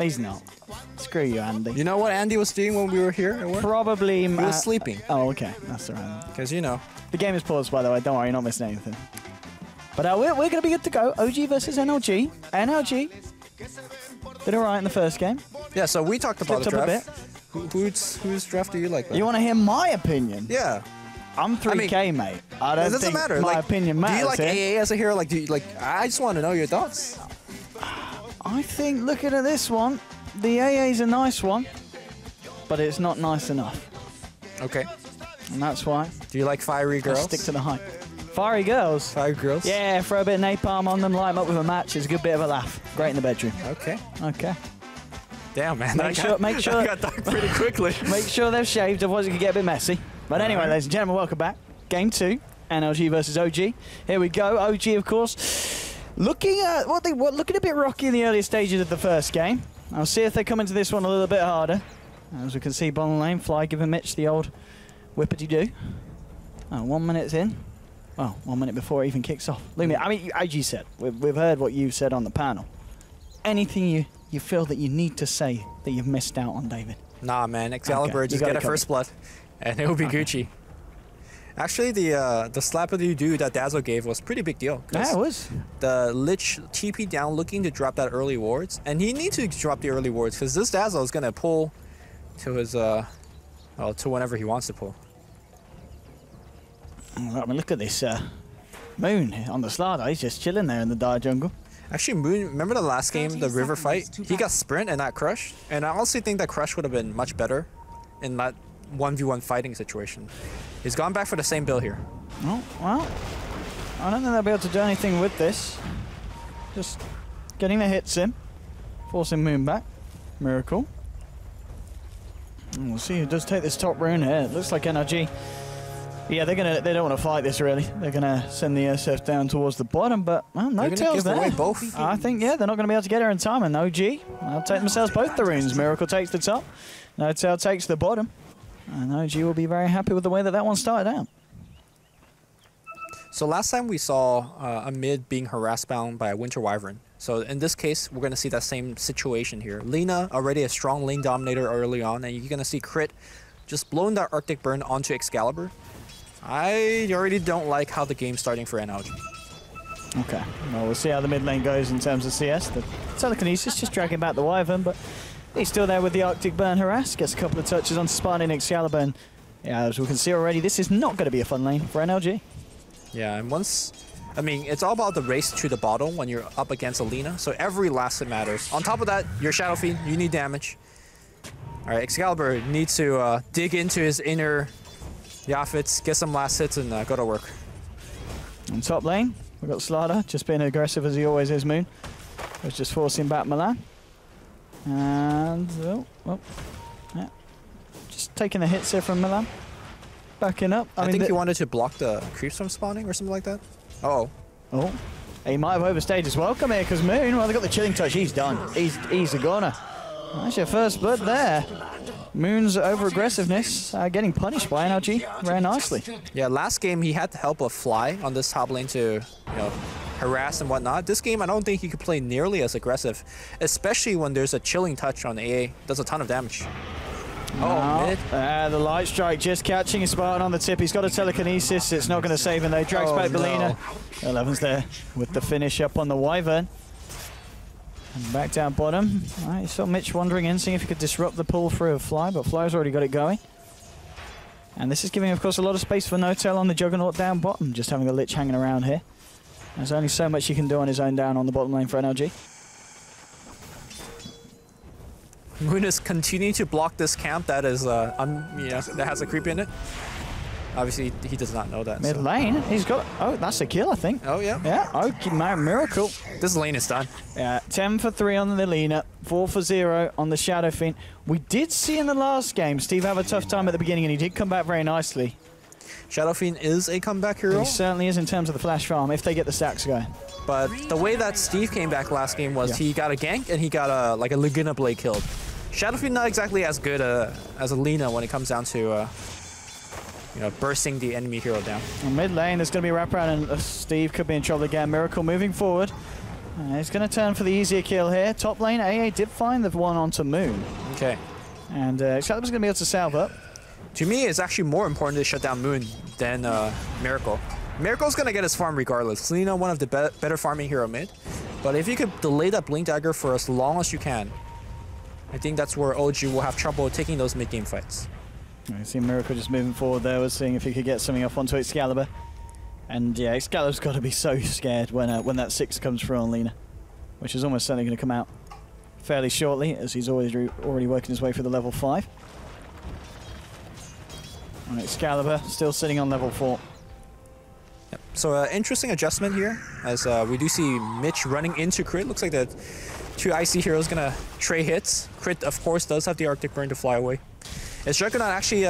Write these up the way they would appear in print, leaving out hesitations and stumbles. He's not. Screw you, Andy. You know what Andy was doing when we were here? Probably... He was sleeping. Oh, okay. That's all right. Because, you know. The game is paused, by the way. Don't worry, you're not missing anything. But we're going to be good to go. OG versus NLG. NLG did all right in the first game. Yeah, so we talked about the draft. Whose draft do you like, though? You want to hear my opinion? Yeah. I'm 3K, mate. I don't think matter. My opinion matters. Do you like AA as a hero? Like, do you, like? I just want to know your thoughts. I think, looking at this one, the AA's a nice one, but it's not nice enough. Okay. And that's why. Do you like fiery girls? I stick to the hype. Fiery girls? Fiery girls? Yeah, throw a bit of napalm on them, light them up with a match. It's a good bit of a laugh. Great in the bedroom. Okay. Okay. Damn, man. Make sure. Got dark pretty quickly. Make sure they're shaved, otherwise it could get a bit messy. But anyway, ladies and gentlemen, welcome back. Game 2, NLG versus OG. Here we go. OG, of course. Looking at what they were, looking a bit rocky in the earlier stages of the first game. I'll see if they come into this one a little bit harder. As we can see, bottom lane, Fly giving Mitch the old whippity-doo. Oh, 1 minute in. Well, 1 minute before it even kicks off. Look, I mean, as you said, we've heard what you said on the panel. Anything you feel that you need to say that you've missed out on, David? Nah, man. Excalibur, just get a first blood, and it will be Gucci. Actually, the slap of the do that Dazzle gave was a pretty big deal. Yeah, it was. The Lich TP down looking to drop that early wards. And he needs to drop the early wards because this Dazzle is going to pull to his, well, to whenever he wants to pull. I mean, look at this Moon on the Slardo. He's just chilling there in the dire jungle. Actually, Moon, remember the last game, the river fight? He got sprint and not crushed. And I also think that crush would have been much better in that 1v1 fighting situation. He's gone back for the same build here. Oh, well, I don't think they'll be able to do anything with this. Just getting the hits in, forcing Moon back. Miracle. And we'll see who does take this top rune here. It looks like NRG. Yeah, they don't want to fight this really. They're gonna send the SF down towards the bottom, but well, No-Tail's there. Away both. I think yeah, they're not gonna be able to get her in time. And OG, they'll take themselves both the runes. Miracle takes the top. No-Tail takes the bottom. And OG will be very happy with the way that that one started out. So last time we saw a mid being harassed bound by a Winter Wyvern. So in this case, we're going to see that same situation here. Lina, already a strong lane dominator early on, and you're going to see Crit just blowing that Arctic Burn onto Excalibur. I already don't like how the game's starting for NLG. Okay, well, we'll see how the mid lane goes in terms of CS. The telekinesis just dragging back the Wyvern, but... He's still there with the Arctic Burn harass. Gets a couple of touches on Spartan and Excalibur. And yeah, as we can see already, this is not going to be a fun lane for NLG. Yeah, and once... I mean, it's all about the race to the bottom when you're up against Alina. So every last hit matters. On top of that, you're Shadow Fiend. You need damage. All right, Excalibur needs to dig into his inner Yafits, get some last hits, and go to work. On top lane, we've got Slarda just being aggressive as he always is, Moon. Was just forcing back Milan. And, yeah. Just taking the hits here from Milan. Backing up. I think he wanted to block the creeps from spawning or something like that. Oh. He might have overstayed his welcome here because Moon, well, they got the chilling touch. He's done. He's a goner. That's your first blood there. Moon's over-aggressiveness getting punished by NLG very nicely. Yeah, last game he had the help of Fly on this top lane to, you know, harass and whatnot. This game, I don't think he could play nearly as aggressive, especially when there's a chilling touch on AA. Does a ton of damage. Oh, mid. The light strike just catching Spartan on the tip. He's got a telekinesis. It's not going to save him though. Drags back Belina. 11's there with the finish up on the Wyvern. And back down bottom. All right, saw Mitch wandering in, seeing if he could disrupt the pull through of Fly, but Fly's already got it going. And this is giving, of course, a lot of space for No-Tail on the Juggernaut down bottom. Just having a Lich hanging around here. There's only so much he can do on his own down on the bottom lane for NLG. Moon is continuing to block this camp that is, that has a creep in it. Obviously, he does not know that. Mid lane, he's got. Oh, that's a kill, I think. Oh yeah. Yeah. Okay, my miracle. This lane is done. Yeah. 10 for 3 on the Lina, 4 for 0 on the Shadow Fiend. We did see in the last game Steve have a tough time at the beginning, and he did come back very nicely. Shadow Fiend is a comeback hero. He certainly is in terms of the flash farm, if they get the stacks going. But the way that Steve came back last game was he got a gank and he got a like a Laguna Blade killed. Shadow Fiend not exactly as good as Alina when it comes down to bursting the enemy hero down. In mid lane, there's going to be a wraparound and Steve could be in trouble again. Miracle moving forward. He's going to turn for the easier kill here. Top lane, AA did find the one onto Moon. Okay. And Excalibur's going to be able to salve up. To me, it's actually more important to shut down Moon than Miracle. Miracle's going to get his farm regardless. Selena, one of the better farming hero mid. But if you could delay that Blink Dagger for as long as you can, I think that's where OG will have trouble taking those mid-game fights. I see Miracle just moving forward there, was seeing if he could get something off onto Excalibur. And yeah, Excalibur's got to be so scared when that 6 comes through on Lina, which is almost certainly going to come out fairly shortly, as he's already working his way through the level 5. And Excalibur still sitting on level 4. Yep. So interesting adjustment here, as we do see Mitch running into Crit. Looks like the two IC heroes going to trade hits. Crit, of course, does have the Arctic Burn to fly away. Is Juggernaut actually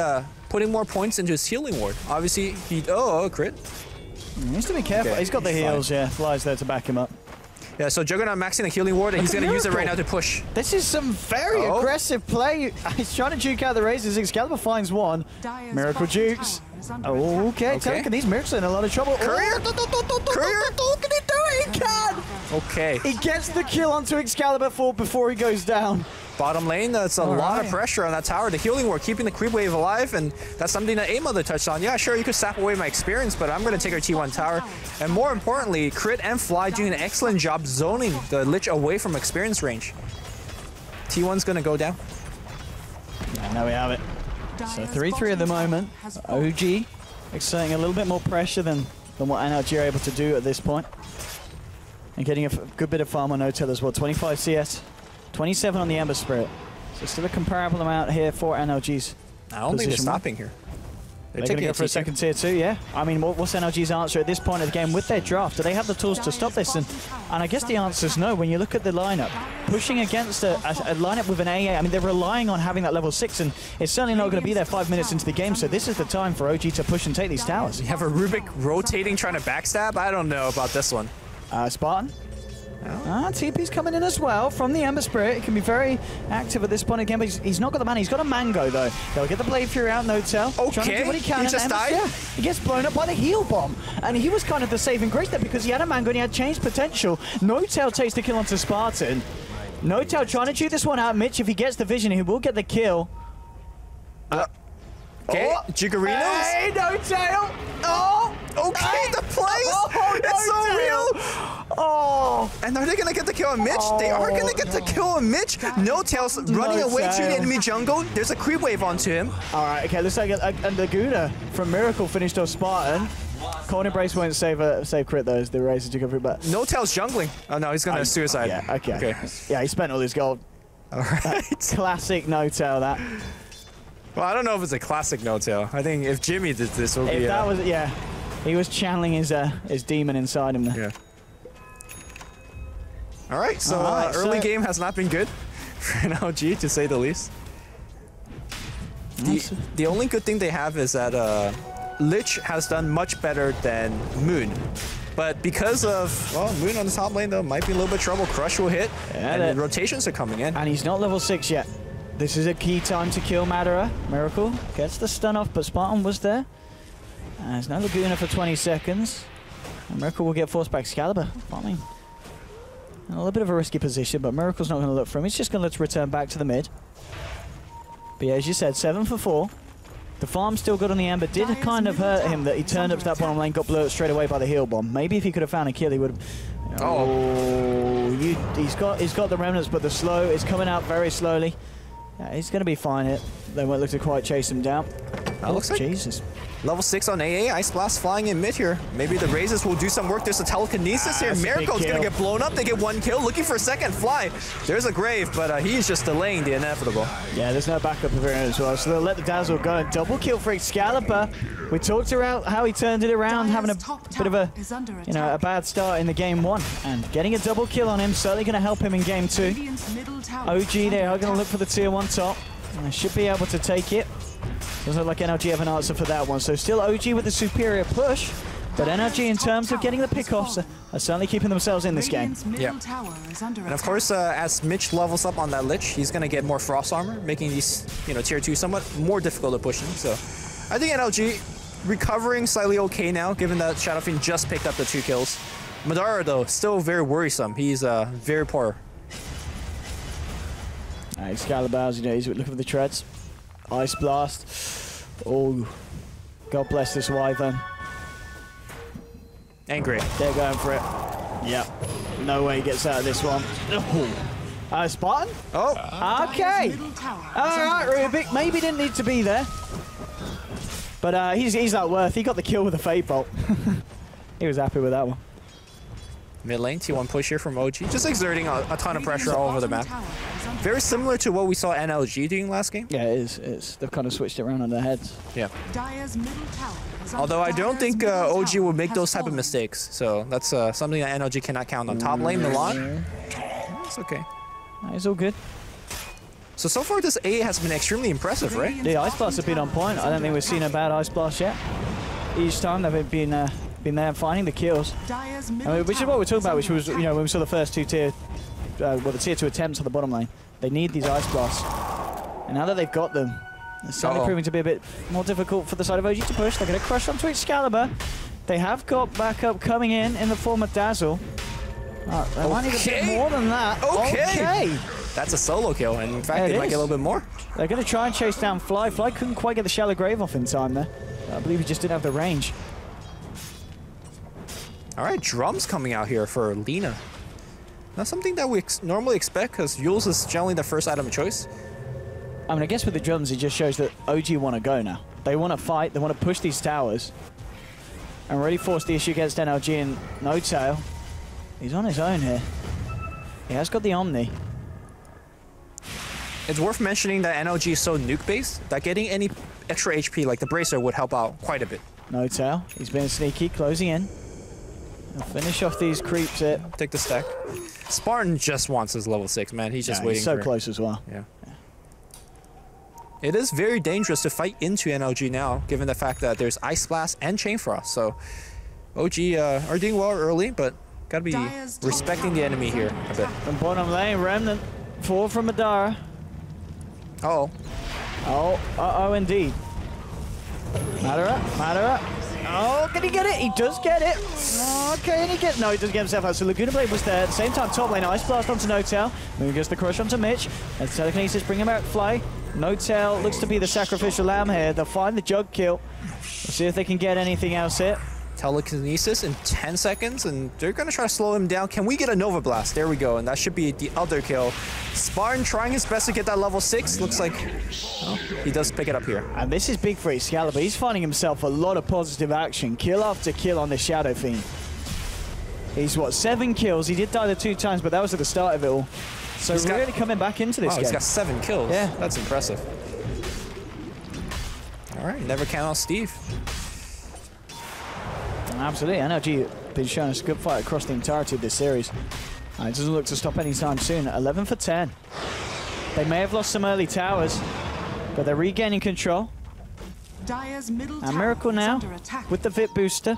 putting more points into his healing ward? Obviously, he... Oh, Crit. He needs to be careful. Okay. He's got the heals, yeah. Flies there to back him up. Yeah, so Juggernaut maxing the healing ward, and he's going to use it right now to push. This is some very aggressive play. He's trying to juke out the raises. Excalibur finds one. Miracle jukes. Oh, okay. Telekin, these Miracles are in a lot of trouble. Courier! Courier! What can he do? He can! Okay. He gets the kill onto Excalibur before he goes down. Bottom lane, that's a lot of pressure on that tower. The healing ward keeping the creep wave alive, and that's something that A-Mother touched on. Yeah, sure, you could sap away my experience, but I'm going to take our T1 tower. And more importantly, Crit and Fly doing an excellent job zoning the Lich away from experience range. T1's going to go down. And now we have it. So 3-3 at the moment. OG exerting a little bit more pressure than what NLG are able to do at this point. And getting a good bit of farm on No-Tail as well. 25 CS. 27 on the Ember Spirit. So still a comparable amount here for NLG's. I don't think they're stopping here. They're taking it for a second tier 2, yeah. I mean, what's NLG's answer at this point of the game with their draft? Do they have the tools to stop this? And I guess the answer is no. When you look at the lineup, pushing against a lineup with an AA, I mean, they're relying on having that level 6, and it's certainly not going to be there 5 minutes into the game, so this is the time for OG to push and take these towers. You have a Rubik rotating trying to backstab? I don't know about this one. Spartan? Ah, TP's coming in as well from the Ember Spirit. It can be very active at this point again, but he's not got the mana. He's got a mango, though. They'll get the Blade Fury out, No-Tail. Okay, trying to do what he can, just died. Yeah, he gets blown up by the heal bomb. And he was kind of the saving grace there because he had a mango and he had change potential. No-Tail takes the kill onto Spartan. No-Tail trying to chew this one out. Mitch, if he gets the vision, he will get the kill. Okay, Jigarinos. Hey, No-Tail. Oh, okay, hey. The plays. Oh, it's so real. Oh, and are they gonna get the kill on Mitch? Oh, they are gonna get the kill on Mitch. No-Tail's running away to the enemy jungle. There's a creep wave onto him. All right, okay. Looks like the Guna from Miracle finished off Spartan. Corner Brace won't save Crit though. As the Razor took every bat. No-Tail's jungling. Oh no, he's gonna suicide. Yeah, okay. Yeah, he spent all his gold. All right. Classic No-Tail that. Well, I don't know if it's a classic No-Tail. I think if Jimmy did this, it would be. That was he was channeling his demon inside him there. Yeah. All right, so early game has not been good for NLG, to say the least. The only good thing they have is that Lich has done much better than Moon. But because of, well, Moon on the top lane, though, might be a little bit trouble. Crush will hit, and the rotations are coming in. And he's not level 6 yet. This is a key time to kill Madara. Miracle gets the stun off, but Spartan was there. And there's no Laguna for 20 seconds. And Miracle will get forced by Excalibur. Farming. A little bit of a risky position, but Miracle's not going to look for him. He's just going to look to return back to the mid. But yeah, as you said, 7 for 4. The farm still good on the Ember. Did kind of hurt him that he turned up to that bottom lane, got blew up straight away by the heal bomb. Maybe if he could have found a kill, he would have... Oh, he's got the remnants, but the slow is coming out very slowly. Yeah, he's going to be fine here. They won't look to quite chase him down. That looks like Jesus. Level 6 on AA, Ice Blast flying in mid here. Maybe the Razors will do some work. There's a telekinesis here. Miracle's going to get blown up. They get one kill. Looking for a second Fly. There's a grave, but he's just delaying the inevitable. Yeah, there's no backup of here as well. So they'll let the Dazzle go. And double kill for Excalibur. We talked about how he turned it around, having a bit of a, you know, a bad start in the game 1. And getting a double kill on him, certainly going to help him in game 2. OG, they are going to look for the tier 1 top. And they should be able to take it. Doesn't look like NLG have an answer for that one. So still OG with the superior push, but NLG in terms of getting the pickoffs are certainly keeping themselves in this game. Yeah. And of course, as Mitch levels up on that Lich, he's going to get more Frost Armor, making these, you know, tier 2 somewhat more difficult to push in. So I think NLG recovering slightly okay now, given that Shadowfiend just picked up the 2 kills. Madara, though, still very worrisome. He's very poor. Alright, Excalibur, you know, he's looking for the treads. Ice Blast. Oh, God bless this Wyvern. Angry. They're going for it. Yep. No way he gets out of this one. Spartan? Oh. Okay. Alright, Rubik. Maybe didn't need to be there. But he's not worth. He got the kill with a Fade Bolt. He was happy with that one. Mid lane, T1 push here from OG. Just exerting a ton of pressure all over the map. Very similar to what we saw NLG doing last game. Yeah, it is. It is. They've kind of switched it around on their heads. Yeah. Although I don't think OG would make those type of mistakes. So that's something that NLG cannot count on. Top lane, Milan. It's okay. It's all good. So far this A has been extremely impressive, right? The Ice Blasts have been on point. I don't think we've seen a bad Ice Blast yet. Each time they've been there finding the kills, which is what we're talking about, which was, you know, when we saw the first two tier, well, the tier 2 attempts on the bottom lane. They need these Ice Blasts, and now that they've got them, it's suddenly proving to be a bit more difficult for the side of OG to push. They're going to crush onto Excalibur. They have got backup coming in the form of Dazzle. They might need a bit more than that. Okay. That's a solo kill, and in fact, they might get a little bit more. They're going to try and chase down Fly. Fly couldn't quite get the Shallow Grave off in time there. I believe he just didn't have the range. All right, Drums coming out here for Lina. Not something that we normally expect, because Yules is generally the first item of choice. I mean, I guess with the Drums, it just shows that OG want to go now. They want to fight, they want to push these towers, and really force the issue against NLG and No-Tail. He's on his own here. He has got the Omni. It's worth mentioning that NLG is so nuke-based that getting any extra HP like the Bracer would help out quite a bit. No-Tail, he's been sneaky, closing in. I'll finish off these creeps here. Take the stack. Spartan just wants his level 6, man. He's just waiting. He's so close as well. Yeah. It is very dangerous to fight into NLG now, given the fact that there's Ice Blast and Chain Frost. So OG are doing well early, but gotta be respecting the enemy here a bit. From bottom lane, Remnant. Forward from Madara. Uh-oh. Uh-oh indeed. Madara. Oh, can he get it? He does get it. Okay, and he gets... No, he doesn't get himself out. So Laguna Blade was there. At the same time, top lane, Ice Blast onto No-Tail. Moon gets the crush onto Mitch. And Telekinesis bring him out, Fly. No-Tail looks to be the sacrificial lamb here. They'll find the jug kill. We'll see if they can get anything else here. Telekinesis in 10 seconds, and they're going to try to slow him down. Can we get a Nova Blast? There we go, and that should be the other kill. Spartan trying his best to get that level 6. Looks like he does pick it up here. And this is big for Excalibur. He's finding himself a lot of positive action. Kill after kill on the Shadow Fiend. He's, what, 7 kills? He did die the 2 times, but that was at the start of it all. So he's really coming back into this game. He's got 7 kills. Yeah. That's impressive. All right, never count on Steve. Absolutely, NLG been showing us a good fight across the entirety of this series. It doesn't look to stop anytime soon. 11 for 10. They may have lost some early towers, but they're regaining control. And Miracle now with the VIP booster.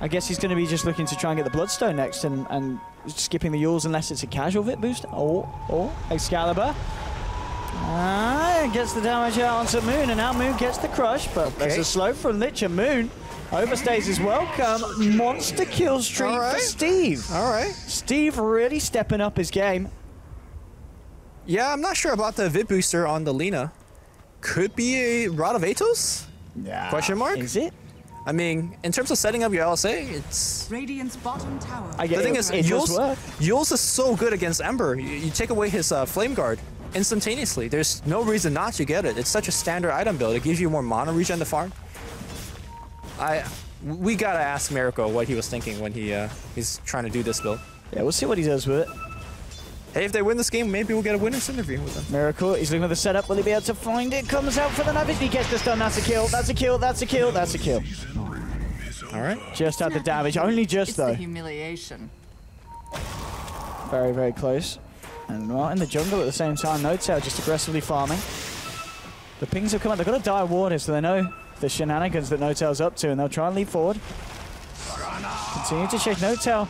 I guess he's going to be just looking to try and get the Bloodstone next and skipping the Yules unless it's a casual VIP booster. Oh, Excalibur. Gets the damage out onto Moon, and now Moon gets the crush, but there's a slow from Lich and Moon. Overstays is welcome. Monster kill streak for Steve. All right. Steve really stepping up his game. Yeah, I'm not sure about the VIP booster on the Lina. Could be a Rod of Atos? Yeah. Question mark? Is it? I mean, in terms of setting up your LSA, it's... Radiant's bottom tower. The thing is, Yules is so good against Ember. You take away his Flame Guard instantaneously. There's no reason not to get it. It's such a standard item build. It gives you more mana regen to farm. We gotta ask Miracle what he was thinking when he's trying to do this build. Yeah, we'll see what he does with it. Hey, if they win this game, maybe we'll get a winner's interview with them. Miracle, he's looking at the setup. Will he be able to find it? Comes out for the Navish. He gets this done. That's a kill. That's a kill. That's a kill. That's a kill. All right. Just had the damage. Only just, though. It's the humiliation. Very, very close. And right in the jungle at the same time. No-Tail just aggressively farming. The pings have come out. They've got to die water, so they know the shenanigans that No-Tail's up to, and they'll try and lead forward. Continue to chase No-Tail.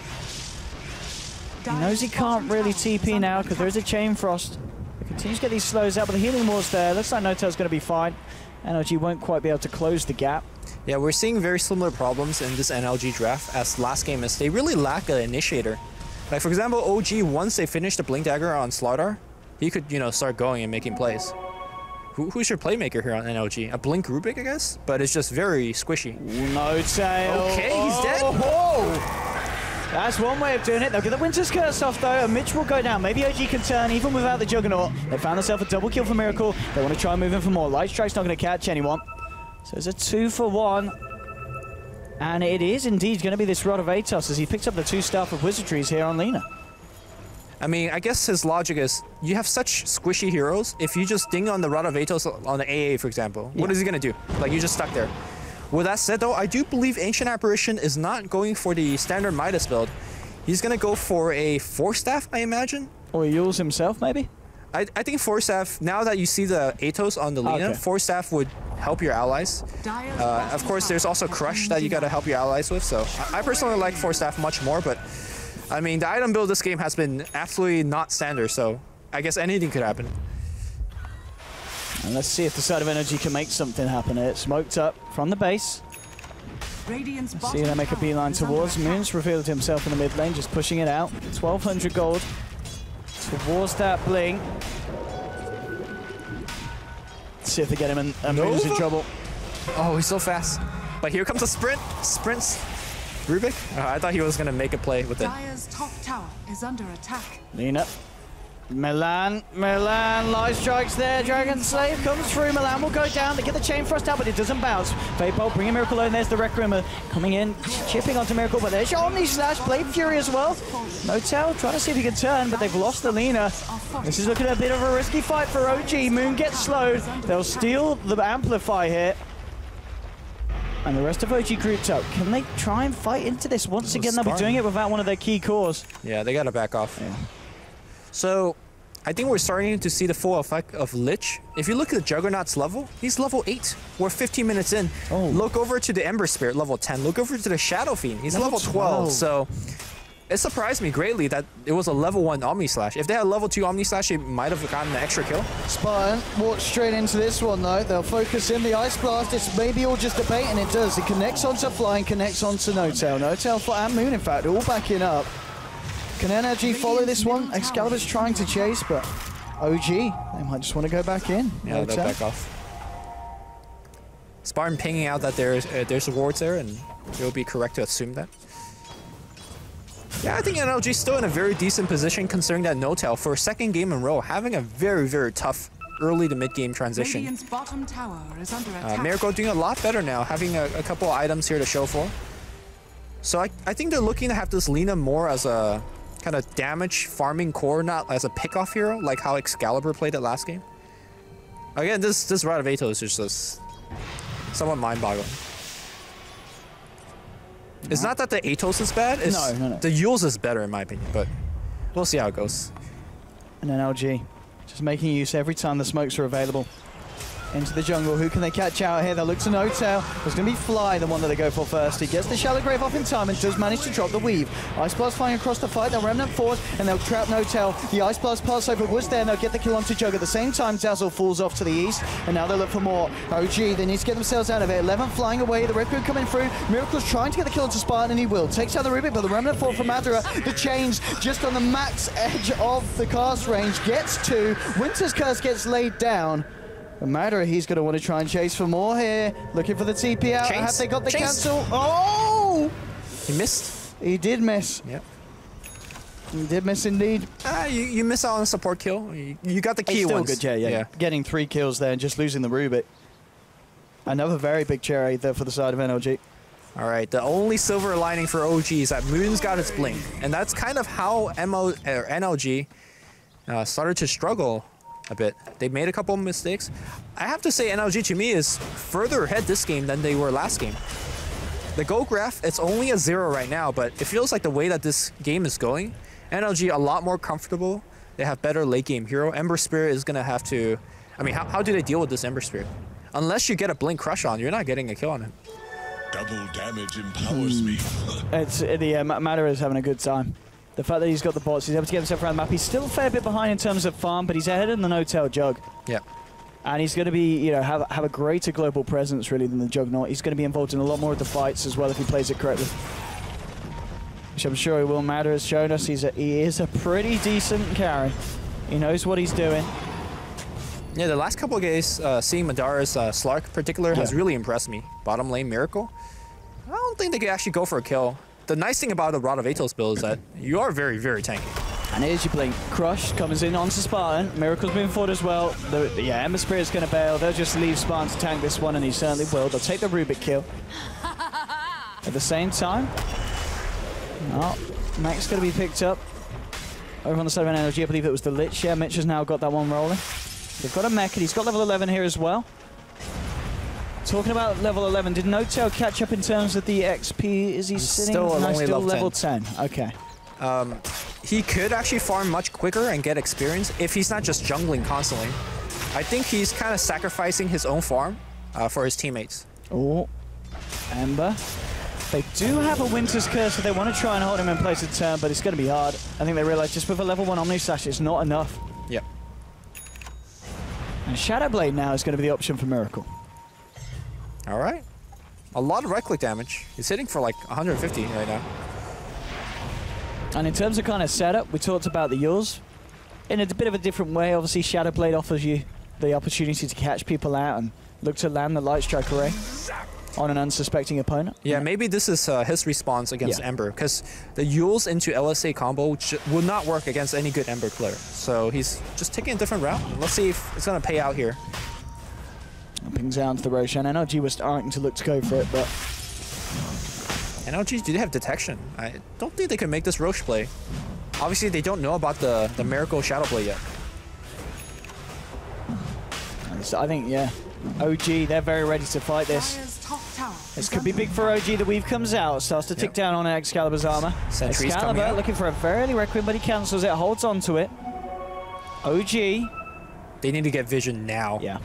He knows he can't really TP now because there is a Chain Frost. He continues to get these slows out, but the healing wall's there. Looks like No-Tail's going to be fine. NLG won't quite be able to close the gap. Yeah, we're seeing very similar problems in this NLG draft as last game is they really lack an initiator. Like, for example, OG, once they finish the Blink Dagger on Slaughter, he could, you know, start going and making plays. Who's your playmaker here on NLG? A Blink Rubik, I guess? But it's just very squishy. No-Tail. Okay, he's dead. Whoa. That's one way of doing it. They'll get the Winter's Curse off, though, and Mitch will go down. Maybe OG can turn even without the Juggernaut. They found themselves a double kill for Miracle. They want to try and move in for more. Light Strike's not going to catch anyone. So it's a 2-for-1. And it is indeed going to be this Rod of Atos as he picked up the 2 Staff of Wizardries here on Lina. I mean, I guess his logic is you have such squishy heroes. If you just ding on the Rod of Atos on the AA, for example, yeah, what is he going to do? Like, you're just stuck there. With that said, though, I do believe Ancient Apparition is not going for the standard Midas build. He's going to go for a 4-staff, I imagine. Or Yules himself, maybe? I think 4-staff, now that you see the Atos on the Lina, okay, 4-staff would help your allies. Of course, there's also Crush that you got to help your allies with, so I personally like 4-staff much more, but I mean, the item build this game has been absolutely not standard, so I guess anything could happen. And let's see if the side of energy can make something happen. It's smoked up from the base. Let's see, they make a beeline towards. Moon's revealed himself in the mid lane, just pushing it out. 1,200 gold towards that Blink. Let's see if they get him, and Moon's in trouble. Oh, he's so fast. But here comes a sprint. Sprints Rubik. Oh, I thought he was going to make a play with it. Dire's top tower is under attack. Lean up. Milan, Light Strike's there, Dragon Slave comes through, Milan will go down, they get the Chain Frost out, but it doesn't bounce. Fadebolt bringing Miracle in, there's the Rec Rimmer coming in, chipping onto Miracle, but there's your Omni Slash, Blade Fury as well. No-Tail trying to see if he can turn, but they've lost the Lina. This is looking a bit of a risky fight for OG, Moon gets slowed, they'll steal the Amplify here. And the rest of OG grouped up. Can they try and fight into this? Once again, they'll be doing it without one of their key cores. Yeah, they gotta back off. Yeah. So, I think we're starting to see the full effect of Lich. If you look at the Juggernaut's level, he's level 8. We're 15 minutes in. Oh. Look over to the Ember Spirit, level 10. Look over to the Shadow Fiend, he's level 12. So, it surprised me greatly that it was a level 1 Omni Slash. If they had a level 2 Omni Slash, they might have gotten an extra kill. Spartan walks straight into this one, though. They'll focus in the Ice Blast. It's maybe all just a bait, and it does. It connects onto Fly and connects onto No-Tail. No-Tail and Moon, in fact, all backing up. Can NLG follow this one? Excalibur's trying to chase, but OG, they might just want to go back in. Yeah, they'll back off. Spartan pinging out that there's wards there, and it would be correct to assume that. Yeah, I think NLG's still in a very decent position considering that No-Tail, for a second game in a row, having a very, very tough early to mid-game transition. Miracle doing a lot better now, having a couple items here to show for. So I think they're looking to have this Lina more as a kind of damage farming core, not as a pick-off hero, like how Excalibur played it last game. Again, this Rod of Atos is just somewhat mind-boggling. It's not that the Atos is bad, it's the Yules is better in my opinion, but we'll see how it goes. And then LG, just making use every time the smokes are available. Into the jungle, who can they catch out here? They'll look to No-Tail. It's going to be Fly, the one that they go for first. He gets the Shallow Grave off in time and does manage to drop the Weave. Ice Blast flying across the fight, they'll Remnant forward and they'll trap No-Tail. The Ice Blast pass over was there and they'll get the kill onto Jug. At the same time, Dazzle falls off to the east and now they'll look for more. OG, they need to get themselves out of it. 11 flying away, the Rip Room coming through. Miracle's trying to get the kill onto Spartan and he will. Takes out the Rubik, but the Remnant fall from Madara. The Chains just on the max edge of the cast range. Gets 2. Winter's Curse gets laid down. Madara, he's going to want to try and chase for more here. Looking for the TP out. Have they got the cancel? Oh! He missed. He did miss. Yep. He did miss indeed. You miss out on a support kill. You got the key ones. It's still good, yeah. Getting 3 kills there and just losing the Rubik. Another very big cherry there for the side of NLG. All right, the only silver lining for OG is that Moon's got its Blink. And that's kind of how NLG started to struggle a bit. They made a couple of mistakes. I have to say NLG to me is further ahead this game than they were last game. The goal graph, it's only a 0 right now, but it feels like the way that this game is going, NLG a lot more comfortable. They have better late game hero. Ember Spirit is going to have to... I mean, how do they deal with this Ember Spirit? Unless you get a Blink Crush on, you're not getting a kill on him. Double damage empowers me. Madara is having a good time. The fact that he's got the bots, he's able to get himself around the map. He's still a fair bit behind in terms of farm, but he's ahead in the No-Tail Jug. Yeah. And he's going to be, you know, have a greater global presence really than the Juggernaut. He's going to be involved in a lot more of the fights as well if he plays it correctly. Which I'm sure he will. Madara has shown us he is a pretty decent carry. He knows what he's doing. Yeah, the last couple of games, seeing Madara's Slark in particular has really impressed me. Bottom lane Miracle. I don't think they could actually go for a kill. The nice thing about the Rod of Atos build is that you are very, very tanky. And here's your blink. Crush comes in onto Spartan. Miracle's moving forward as well. Yeah, Ember Spirit's going to bail. They'll just leave Spartan to tank this one, and he certainly will. They'll take the Rubik kill. At the same time, oh, Mac's going to be picked up. Over on the side of NLG, I believe it was the Lich. Yeah, Mitch has now got that one rolling. They've got a mech, and he's got level 11 here as well. Talking about level 11, did No-Tail catch up in terms of the XP? Is he sitting still level 10? Okay. He could actually farm much quicker and get experience if he's not just jungling constantly. I think he's kind of sacrificing his own farm for his teammates. Oh, Ember. They do have a Winter's Curse, so they want to try and hold him in place at turn, but it's going to be hard. I think they realize just with a level 1 Omni Slash, it's not enough. Yep. And Shadow Blade now is going to be the option for Miracle. All right. A lot of right-click damage. He's hitting for like 150 right now. And in terms of kind of setup, we talked about the Yules. In a bit of a different way, obviously, Shadow Blade offers you the opportunity to catch people out and look to land the Light Strike Array on an unsuspecting opponent. Yeah, maybe this is his response against Ember, because the Yules into LSA combo will not work against any good Ember player. So he's just taking a different route. Let's see if it's going to pay out here. Pings down to the Roshan. NLG was starting to look to go for it, but... NLG did have detection. I don't think they can make this Roche play. Obviously, they don't know about the Miracle Shadow play yet. I think, yeah, OG, they're very ready to fight this. This could be big for OG. The Weave comes out, starts to tick down on Excalibur's armor. Sentry's Excalibur looking for a very early Requiem, but he cancels it, holds on to it. OG. They need to get vision now. Yeah.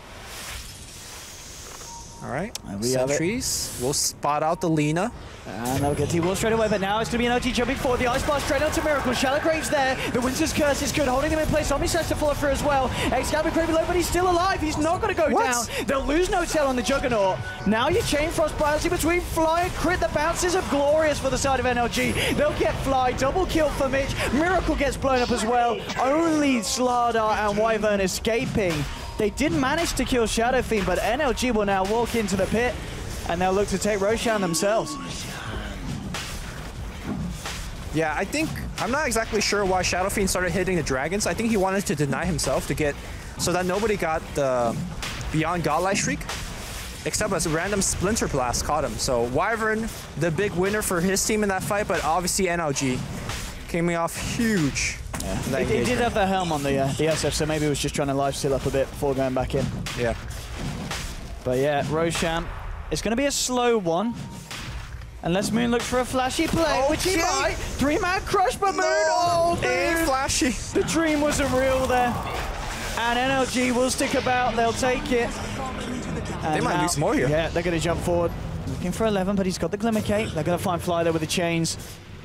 All right, sentries. We'll spot out the Lina. And they'll get T-Wall straight away, but now it's going to be an OG jumping forward. The Ice Bar straight onto Miracle. Shallow Graves there. The Winter's Curse is good, holding him in place. Omni Slash to fall through as well. Excalibur creeping low, but he's still alive. He's not going to go down. They'll lose No-Tail on the Juggernaut. Now you chain Frost balancing between Fly and Crit. The bounces are glorious for the side of NLG. They'll get Fly. Double kill for Mitch. Miracle gets blown up as well. Only Slardar and Wyvern escaping. They did manage to kill Shadow Fiend, but NLG will now walk into the pit, and they'll look to take Roshan themselves. Yeah, I think, I'm not exactly sure why Shadow Fiend started hitting the dragons. I think he wanted to deny himself to get, so that nobody got the Beyond Godlight Shriek, except as a random Splinter Blast caught him. So Wyvern, the big winner for his team in that fight, but obviously NLG came off huge. Yeah. He did have the helm on the SF, so maybe he was just trying to lifesteal up a bit before going back in. Yeah. But yeah, Roshan, it's going to be a slow one. Unless Moon looks for a flashy play, which he might. 3-man crush, but Moon, flashy. The dream wasn't real there. And NLG will stick about, they'll take it. And they might lose more here. Yeah, they're going to jump forward. Looking for 11, but he's got the Glimmer Cape. They're going to find Fly there with the chains.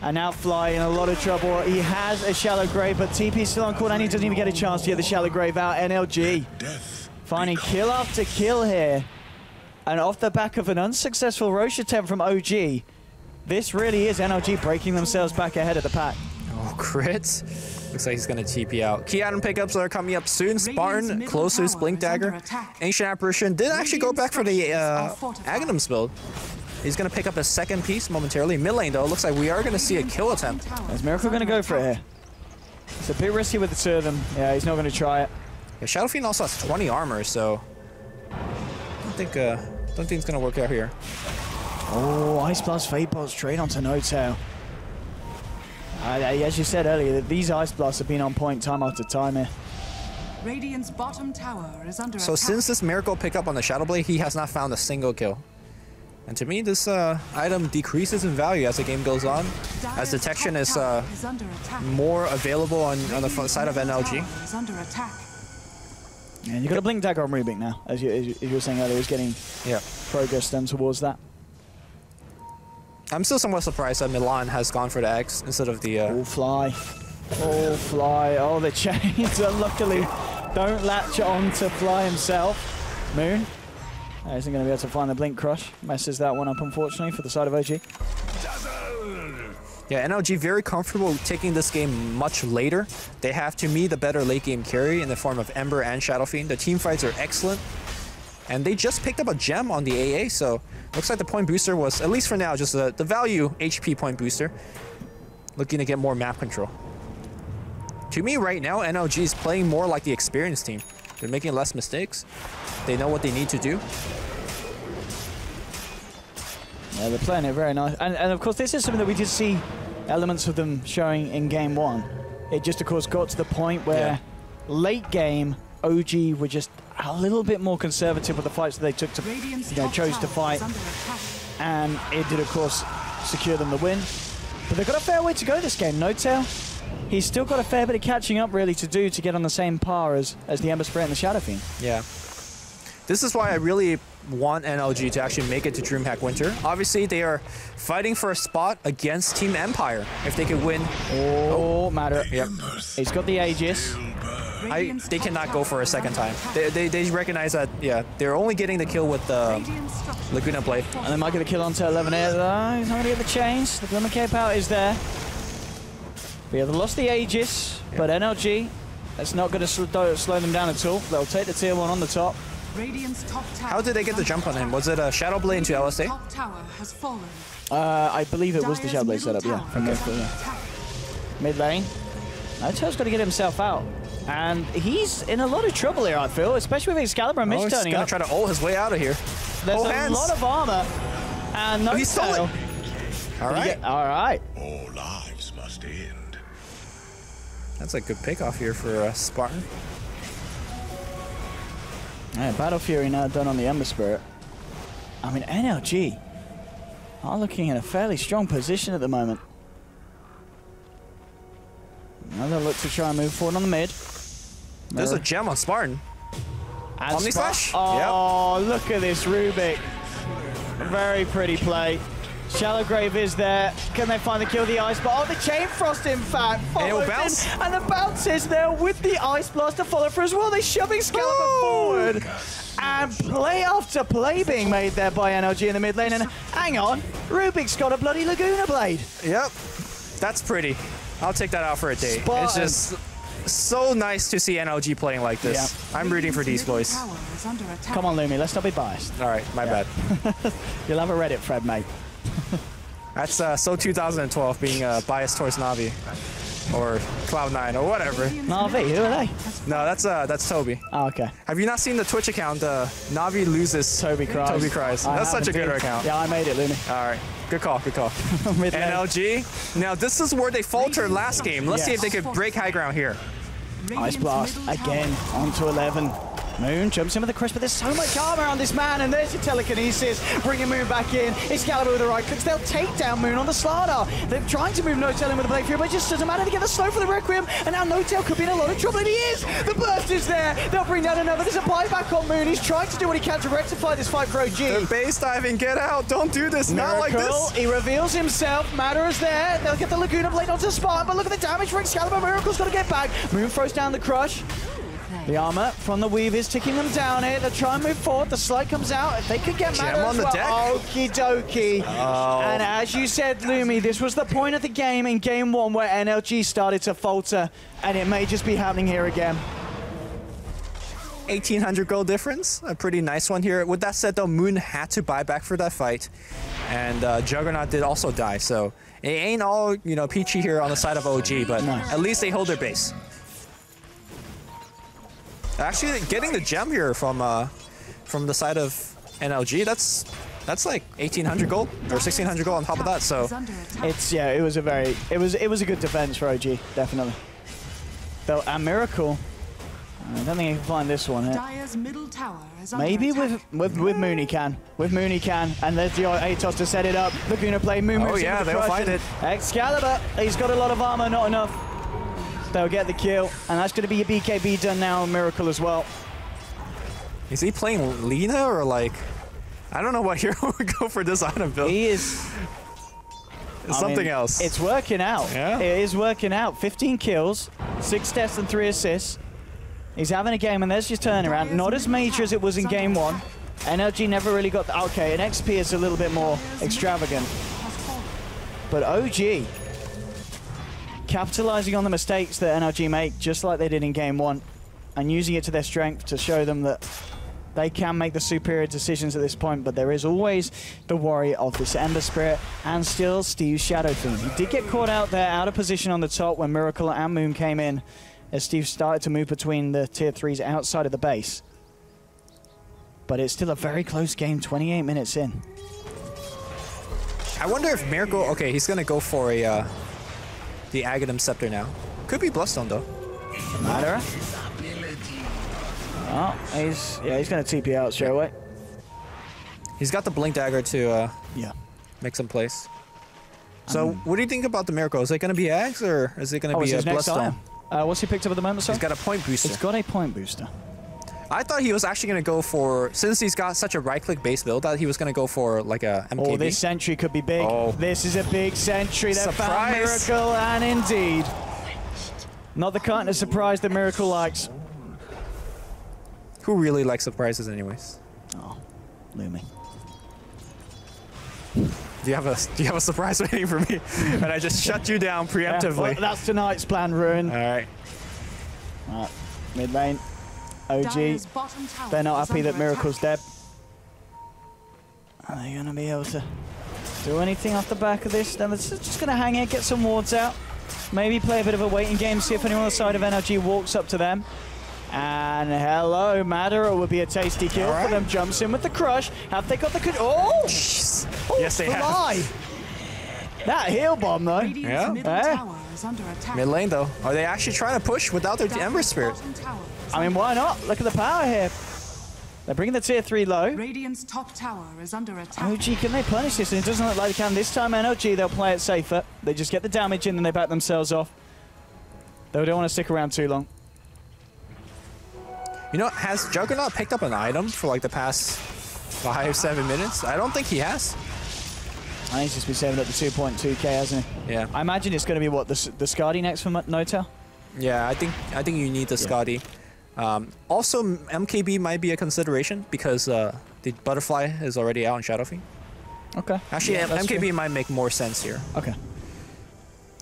And now Fly in a lot of trouble. He has a Shallow Grave, but TP's still on cooldown. And he doesn't even get a chance to get the Shallow Grave out. NLG finding kill after kill here. And off the back of an unsuccessful Roche attempt from OG, this really is NLG breaking themselves back ahead of the pack. Oh, Crit. Looks like he's going to TP out. Key item pickups are coming up soon. Spartan, Closer's, Blink Dagger, Ancient Apparition. Did actually go back for the Aghanim's build. He's going to pick up a second piece momentarily. Mid lane, though, looks like we are going to see a kill attempt. Is Miracle going to go for it here? It's a bit risky with the two of them. Yeah, he's not going to try it. Yeah, Shadow Fiend also has 20 armor, so... I don't think it's going to work out here. Oh, Ice Blast Fate Bolt straight onto No-Tail. As you said earlier, these Ice Blasts have been on point time after time here. Radiant's bottom tower is under attack. Since this Miracle pickup on the Shadow Blade, he has not found a single kill. And to me, this item decreases in value as the game goes on, as detection is more available on the side of NLG. And you've got a Blink Dagger on Rubik now, as you were saying earlier, is getting progress then towards that. I'm still somewhat surprised that Milan has gone for the X instead of the... Oh, Fly. Oh, Fly. Oh, the chains. Luckily, Don't latch on to Fly himself. Moon isn't going to be able to find the Blink Crush. Messes that one up, unfortunately, for the side of OG. Yeah, NLG very comfortable taking this game much later. They have, to me, the better late game carry in the form of Ember and Shadow Fiend. The team fights are excellent. And they just picked up a gem on the AA, so looks like the point booster was, at least for now, just the value HP point booster. Looking to get more map control. To me right now, NLG is playing more like the experienced team. They're making less mistakes. They know what they need to do. Yeah, they're playing it very nice. And of course, this is something that we did see elements of them showing in game one. It just, of course, got to the point where late game, OG were just a little bit more conservative with the fights that they took to, chose to fight. And it did, of course, secure them the win. But they've got a fair way to go this game. No-Tail, he's still got a fair bit of catching up, really, to do to get on the same par as the Ember Spirit and the Shadow Fiend. Yeah. This is why I really want NLG to actually make it to DreamHack Winter. Obviously, they are fighting for a spot against Team Empire. If they could win... Oh, Madara. Yep. He's got the Aegis. They cannot go for a second time. They recognize that, yeah, they're only getting the kill with the Laguna Blade. And they might get a kill onto 11A though. He's not going to get the chains. The Glimmer Cape out is there. But yeah, they lost the Aegis, but NLG, that's not going to slow them down at all. They'll take the tier 1 on the top. How did they get the jump on him? Was it a Shadow Blade into LSA? I believe it was the Shadow Blade setup, yeah. Mid lane. Notail's got to get himself out. And he's in a lot of trouble here, I feel, especially with Excalibur and Mitch turning up. He's going to try to ult his way out of here. There's a lot of armor. And no tail. All right. All right. All lives must end. That's a good pickoff here for Spartan. Yeah, Battle Fury now done on the Ember Spirit. I mean, NLG are looking in a fairly strong position at the moment. Now they'll look to try and move forward on the mid. There's a gem on Spartan. Omni Slash. Oh, yep. Look at this Rubik. Very pretty play. Shallow Grave is there. Can they find the kill? The Ice Blast. Oh, the Chain Frost, in fact. It'll bounce. And the bounce is there with the Ice Blast to follow for as well. They're shoving Excalibur forward. And play after play being made there by NLG in the mid lane. And hang on, Rubik's got a bloody Laguna Blade. Yep. That's pretty. I'll take that out for a day. Spartan. It's just so nice to see NLG playing like this. Yeah. I'm rooting for these boys. Come on, Lumi. Let's not be biased. All right. My bad. You'll have a Reddit thread, mate. That's so 2012 being biased towards Navi or Cloud9 or whatever. Navi? Who are they? No, that's Toby. Oh, okay. Have you not seen the Twitch account? Navi loses. Toby cries. Toby cries. That's such a good account. Yeah, I made it, Lumi. All right. Good call, good call. NLG. Now, this is where they faltered last game. Let's see if they could break high ground here. Ice Blast again onto 11. Moon jumps in with the crush, but there's so much armor on this man, and there's your telekinesis, bringing Moon back in. Excalibur with the right clicks. They'll take down Moon on the Slardar. They're trying to move No-Tail in with the Blade Fury, but it just doesn't matter. They get the slow for the Requiem, and now No-Tail could be in a lot of trouble, and he is! The burst is there. They'll bring down another. There's a buyback on Moon. He's trying to do what he can to rectify this fight for OG. They're base diving. Get out. Don't do this. Miracle. Not like this. He reveals himself. Madara's there. They'll get the Laguna Blade onto the Spartan, but look at the damage for Excalibur. Miracle's got to get back. Moon throws down the crush. The armor from the Weave is ticking them down here. They'll try and move forward. The slide comes out. If they could get Madara on the deck. Okie dokie. Oh. And as you said, Lumi, this was the point of the game in game one where NLG started to falter, and it may just be happening here again. 1,800 gold difference. A pretty nice one here. With that said, though, Moon had to buy back for that fight, and Juggernaut did also die. So it ain't all, you know, peachy here on the side of OG, but at least they hold their base. Actually, getting the gem here from the side of NLG, that's like 1,800 gold or 1,600 gold on top of that. So it's it was a good defense for OG, definitely. Though a Miracle, I don't think he can find this one here. Dire's middle tower is under attack. Maybe with Moon he can. With Moon he can. And there's the Atos to set it up. Laguna Blade, Moon. Oh yeah, they'll find it. Excalibur, he's got a lot of armor, not enough. They'll get the kill, and that's going to be a BKB done now, Miracle as well. Is he playing Lina or like... I don't know what hero would go for this item build. He is... Something else. It's working out. Yeah. It is working out. 15 kills, 6 deaths and 3 assists. He's having a game, and there's his turnaround. Not as major as it was in game one. NLG never really got the... Okay, and XP is a little bit more extravagant. But OG, capitalizing on the mistakes that NLG make, just like they did in game one, and using it to their strength to show them that they can make the superior decisions at this point, but there is always the worry of this Ember Spirit and still Steve's Shadow Fiend. He did get caught out there, out of position on the top when Miracle and Moon came in, as Steve started to move between the tier 3s outside of the base. But it's still a very close game, 28 minutes in. I wonder if Miracle... Okay, he's going to go for a the Aghanim Scepter now. Could be Bloodstone, though. Madara? Oh, he's going to TP out straight away. He's got the Blink Dagger to make some place. So, what do you think about the Miracle? Is it going to be Axe, or is it going to be a Bloodstone? What's he picked up at the moment, sir? He's got a Point Booster. He's got a Point Booster. I thought he was actually going to go for, since he's got such a right-click base build, I thought he was going to go for like a MKB. Oh, this sentry could be big. Oh. This is a big sentry. They found Miracle, and indeed. Not the kind of surprise that Miracle likes. Who really likes surprises anyways? Oh, Lumi. Do you have a surprise waiting for me? And I just shut you down preemptively. Yeah, well, that's tonight's plan ruined. All right. All right, mid lane. OG, they're not happy that Miracle's dead. Are they going to be able to do anything off the back of this? They're just going to hang it, get some wards out. Maybe play a bit of a waiting game, see if anyone on the side of NLG walks up to them. And hello, Madara would be a tasty kill for them. Jumps in with the crush. Have they got the... Oh! Yes, they have. That heel bomb, though. Yeah. Mid lane, though. Are they actually trying to push without their Ember Spirit? I mean, why not? Look at the power here. They're bringing the tier 3 low. Radiant's top tower is under attack. OG, can they punish this? And it doesn't look like they can. This time, NLG, they'll play it safer. They just get the damage in and they back themselves off. They don't want to stick around too long. You know, has Juggernaut picked up an item for like the past 5-7 minutes? I don't think he has. And he's just been saving up the 2.2k, hasn't he? Yeah. I imagine it's going to be, what, the Skadi next for No-Tail? Yeah, I think you need the Skadi. Also, MKB might be a consideration because the Butterfly is already out on Shadow Fiend. Okay. Actually, yeah, MKB might make more sense here. Okay.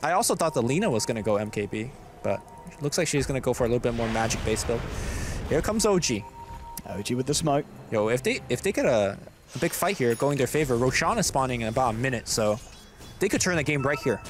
I also thought that Lina was going to go MKB, but it looks like she's going to go for a little bit more magic-based build. Here comes OG. OG with the smoke. Yo, if they get a big fight here going their favor. Roshan is spawning in about a minute, so they could turn the game right here.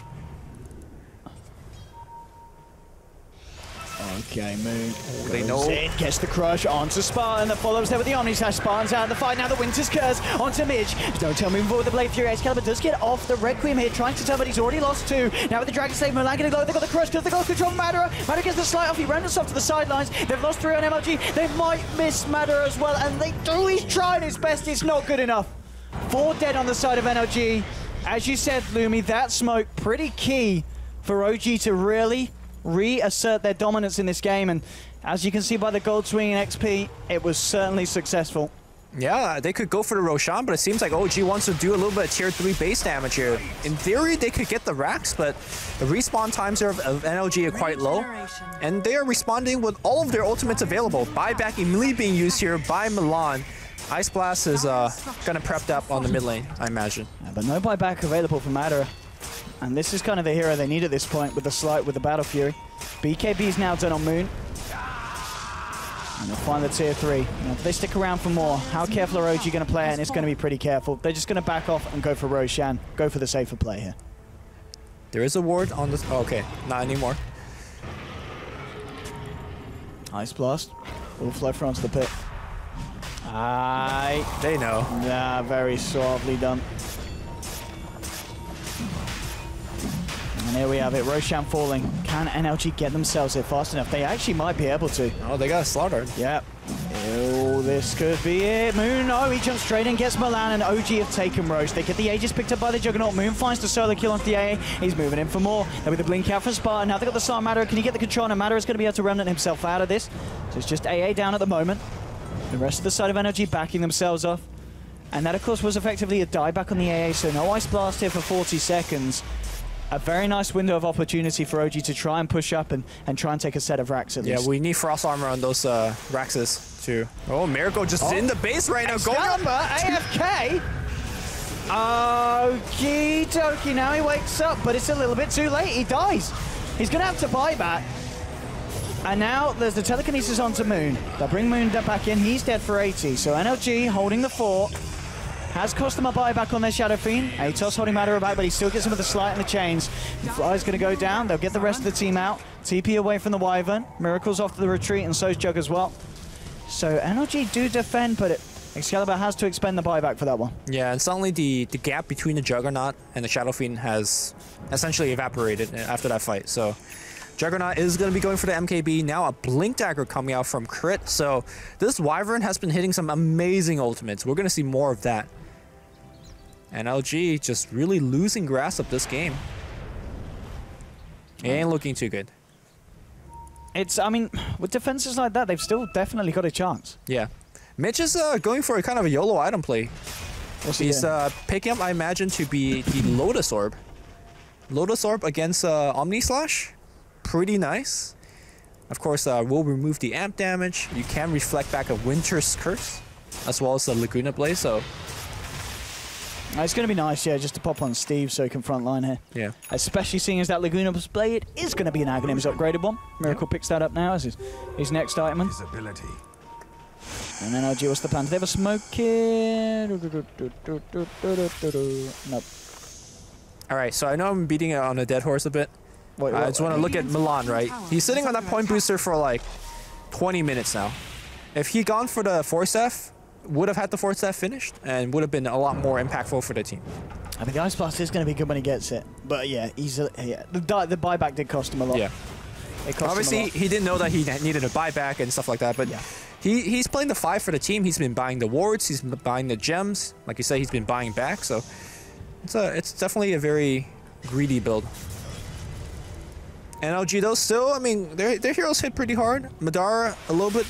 Okay, Moon. They know. It gets the crush onto Spartan. The follow-ups there with the Omni Slash. Spartan's out of the fight. Now the Winter's Curse onto Midge. Don't tell me before the Blade Fury. Excalibur does get off the Requiem here, trying to tell, but he's already lost two. Now with the Dragon Slave, Milan gonna go. They've got the crush because they got control Madara. Madara gets the slight off. He ran himself to the sidelines. They've lost three on MLG. They might miss Madara as well, and they do. He's trying his best. It's not good enough. Four dead on the side of NLG. As you said, Lumi, that smoke pretty key for OG to really reassert their dominance in this game, and as you can see by the gold swing in XP, it was certainly successful. Yeah, they could go for the Roshan, but it seems like OG wants to do a little bit of tier 3 base damage here. In theory, they could get the racks, but the respawn times of NLG are quite low, and they are responding with all of their ultimates available. Buyback immediately being used here by Milan. Ice Blast is gonna prep that up on the mid lane, I imagine. Yeah, but no buyback available for Madara. And this is kind of the hero they need at this point with the Slight, with the Battle Fury. BKB is now done on Moon. And they'll find the tier 3. Now, if they stick around for more, how careful are OG going to play it? And it's going to be pretty careful. They're just going to back off and go for Roshan. Go for the safer play here. There is a ward on the... Oh, okay, not anymore. Ice Blast. Will flow through onto the pit. Aye. They know. Yeah, very suavely done. And here we have it, Roshan falling. Can NLG get themselves there fast enough? They actually might be able to. Oh, they got slaughtered. Yeah. Oh, this could be it. Moon, oh, he jumps straight and gets Milan, and OG have taken Roche. They get the Aegis picked up by the Juggernaut. Moon finds the solo kill on the AA. He's moving in for more. There'll be the blink out for Spartan. Now they've got the Star Madara. Can he get the control? And Madara's going to be able to remnant himself out of this. So it's just AA down at the moment. The rest of the side of NLG backing themselves off. And that, of course, was effectively a dieback on the AA, so no Ice Blast here for 40 seconds. a very nice window of opportunity for OG to try and push up and try and take a set of racks at least. Yeah, we need Frost Armor on those Raxes too. Oh, Miracle just in the base right now. Excalibur, go AFK! Okie dokie, now he wakes up, but it's a little bit too late. He dies. He's going to have to buy back. And now there's the telekinesis onto Moon. They'll bring Moon back in. He's dead for 80. So NLG holding the fort. Has cost them a buyback on their Shadow Fiend. Atos holding Madara back, but he still gets some of the slight in the chains. Fly's going to go down. They'll get the rest of the team out. TP away from the Wyvern. Miracle's off to the retreat, and so's Jug as well. So NLG do defend, but Excalibur has to expend the buyback for that one. Yeah, and suddenly the gap between the Juggernaut and the Shadow Fiend has essentially evaporated after that fight. So Juggernaut is going to be going for the MKB. Now a Blink Dagger coming out from Crit. So this Wyvern has been hitting some amazing ultimates. We're going to see more of that. NLG just really losing grasp of this game. It ain't looking too good. It's, I mean, with defenses like that, they've still definitely got a chance. Yeah. Mitch is going for a kind of a YOLO item play. He's picking up, I imagine, to be the Lotus Orb. Lotus Orb against Omni Slash. Pretty nice. Of course, we'll remove the amp damage. You can reflect back a Winter's Curse, as well as the Laguna Blaze, so... It's going to be nice, yeah, just to pop on Steve so he can frontline here. Yeah. Especially seeing as that Laguna Blade is going to be an Aghanim's upgraded one. Miracle picks that up now as his next item. His ability. And then NLG, what's the plan? Do they have a smoke here? Nope. Alright, so I know I'm beating it on a dead horse a bit. Wait, I just want to look at Milan, right? He's sitting on that point booster for like 20 minutes now. If he'd gone for the Force F, would have had the fourth staff finished and would have been a lot more impactful for the team. I mean, the Ice Blast is going to be good when he gets it, but yeah, the buyback did cost him a lot. Yeah, it cost obviously him a lot. He didn't know that he needed a buyback and stuff like that, but yeah. He's playing the 5 for the team. He's been buying the wards, he's been buying the gems, like you say, he's been buying back. So it's definitely a very greedy build. NLG though, still, I mean, their heroes hit pretty hard. Madara a little bit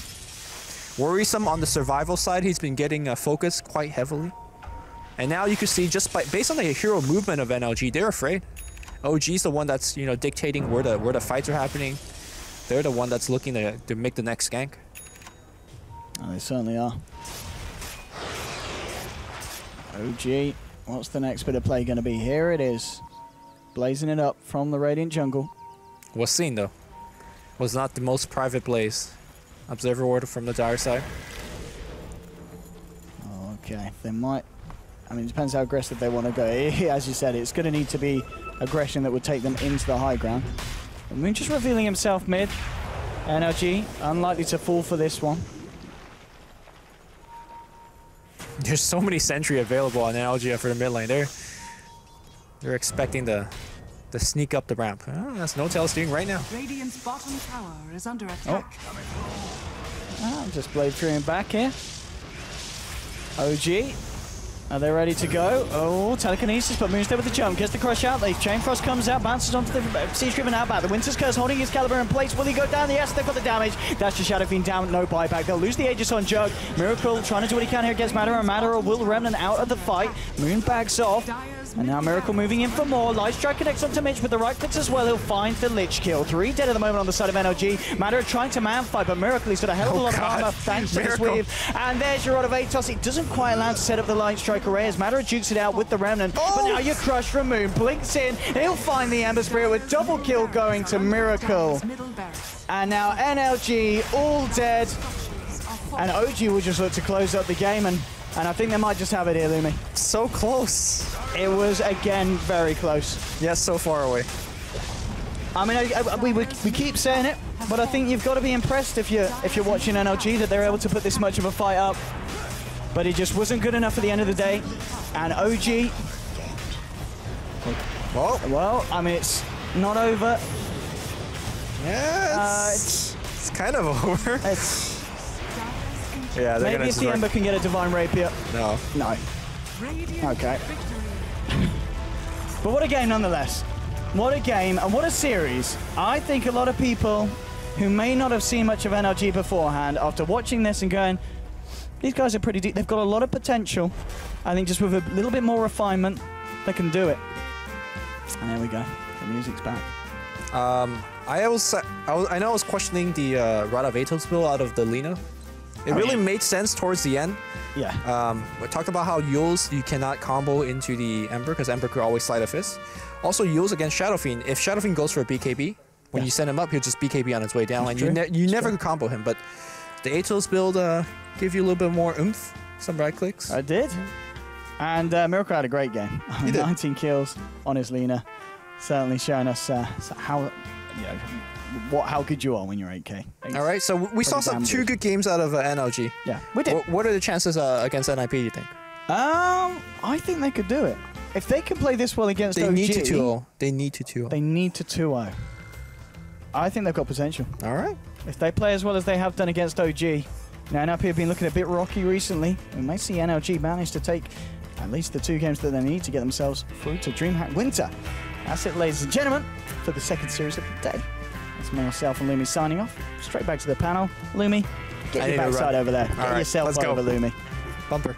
worrisome on the survival side. He's been getting focused quite heavily. And now you can see, just based on the hero movement of NLG, they're afraid. OG's the one that's, you know, dictating where the fights are happening. They're the one that's looking to make the next gank. Oh, they certainly are. OG, what's the next bit of play going to be? Here it is. Blazing it up from the Radiant Jungle. Was seen though. Was not the most private blaze. Observer order from the dire side. Okay, they might... I mean, it depends how aggressive they want to go. As you said, it's going to need to be aggression that would take them into the high ground. And Moon just revealing himself mid. NLG, unlikely to fall for this one. There's so many sentry available on NLG for the mid lane. They're expecting the sneak up the ramp. Oh, that's No-Tail's doing right now. Radiant's bottom tower is under attack. Just Blade Fury back here. OG, are they ready to go? Oh, telekinesis, but Moon's there with the jump. Gets the crush out. The Chain Frost comes out, bounces onto the siege driven out back. The Winter's Curse holding his caliber in place. Will he go down? Yes, they've got the damage. That's the Shadow Fiend down, no buyback. They'll lose the Aegis on Jug. Miracle trying to do what he can here against Madara. Madara will remnant out of the fight. Moon backs off. And now Miracle moving in for more. Light Strike connects onto Mitch with the right clicks as well. He'll find the Lich kill. 3 dead at the moment on the side of NLG. Madara trying to man fight, but Miracle, he's got a hell of a lot of armor thanks Miracle. To this weave. And there's your rod of Atos. It doesn't quite allow to set up the Light Strike array as Madara jukes it out with the Remnant. But now your crush from Moon blinks in. He'll find the Ember Spirit with double kill going to Miracle. And now NLG all dead. And OG will just look to close up the game. And I think they might just have it here, Lumi. So close. It was, again, very close. Yes, yeah, so far away. I mean, we keep saying it, but I think you've got to be impressed if you're watching NLG that they're able to put this much of a fight up. But it just wasn't good enough at the end of the day. And OG... Well, I mean, it's not over. Yeah, it's kind of over. Yeah, maybe if the Ember can get a Divine Rapier. No. Okay. But what a game nonetheless. What a game and what a series. I think a lot of people who may not have seen much of NLG beforehand, after watching this and going, these guys are pretty deep. They've got a lot of potential. I think just with a little bit more refinement, they can do it. And there we go. music's back. I know I was questioning the Rada Vato spill out of the Lina. It really made sense towards the end. Yeah. We talked about how Yules, you cannot combo into the Ember because Ember could always slide a fist. Also, Yules against Shadow Fiend. If Shadow Fiend goes for a BKB, when you send him up, he'll just BKB on his way down. That's and you never could combo him. But the Atos build gave you a little bit more oomph. Some right clicks. I did. And Miracle had a great game. 19 kills on his Lina. Certainly showing us how... Yeah, how good you are when you're 8K. All right, so we saw some two good games out of NLG. Yeah, we did. What are the chances against NIP, do you think? I think they could do it. If they can play this well against OG... Need to 2-0. They need to 2-0. They need to 2-0. I think they've got potential. All right. If they play as well as they have done against OG... Now, NIP have been looking a bit rocky recently. We may see NLG manage to take at least the two games that they need to get themselves through to DreamHack Winter. That's it, ladies and gentlemen, for the second series of the day. That's myself and Lumi signing off. Straight back to the panel. Lumi, get your backside over there. Get yourself over, Lumi. Bumper.